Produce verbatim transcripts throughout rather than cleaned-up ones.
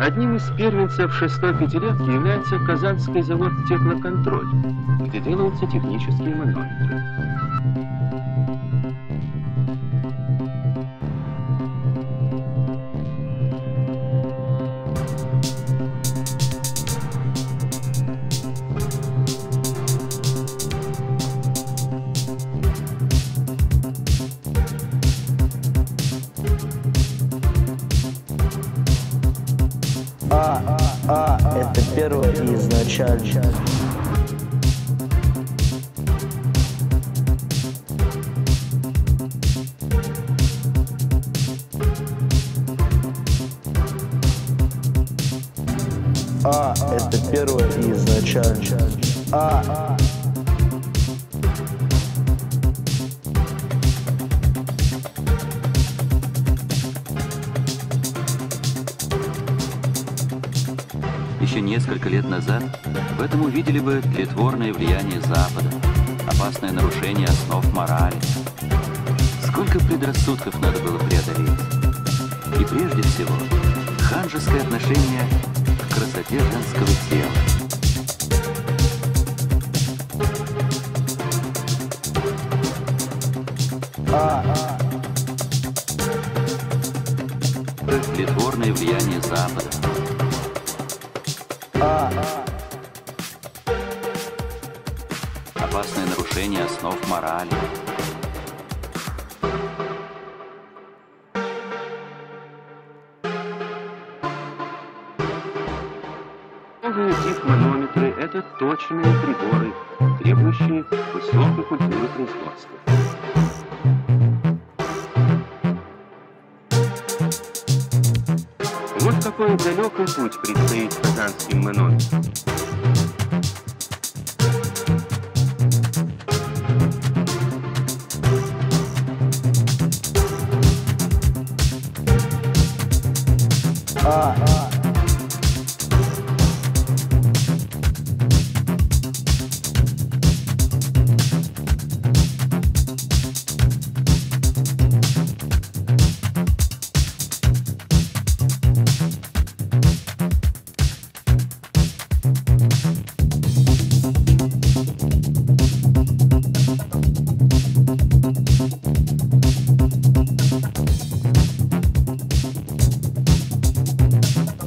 Одним из первенцев шестой пятилетки является Казанский завод «Теплоконтроль», где делаются технические монометры. А, а, а, это первое изначально. А, это первое изначально. А. Еще несколько лет назад в этом увидели бы тлетворное влияние Запада, опасное нарушение основ морали. Сколько предрассудков надо было преодолеть. И прежде всего, ханжеское отношение к красоте женского тела. А. Тлетворное влияние Запада. Опасное нарушение основ морали. Новый тип манометры – это точные приборы, требующие высокой культуры производства. Вот какой далекий путь предстоит казанским манометрам. А, а.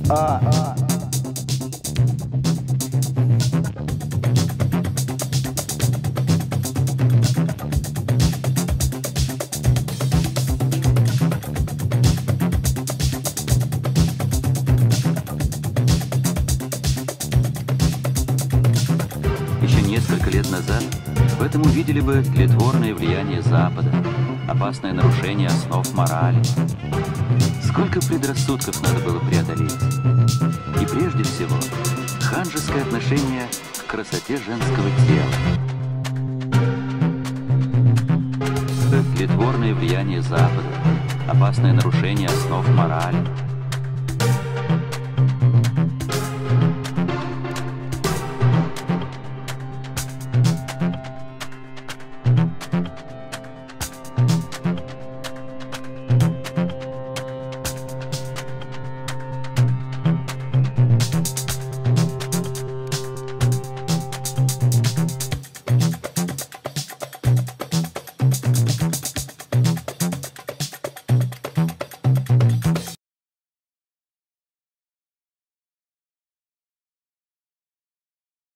А, а. Еще несколько лет назад в этом увидели бы тлетворное влияние Запада, опасное нарушение основ морали. Сколько предрассудков надо было преодолеть. И прежде всего, ханжеское отношение к красоте женского тела. Тлетворное влияние Запада, опасное нарушение основ морали.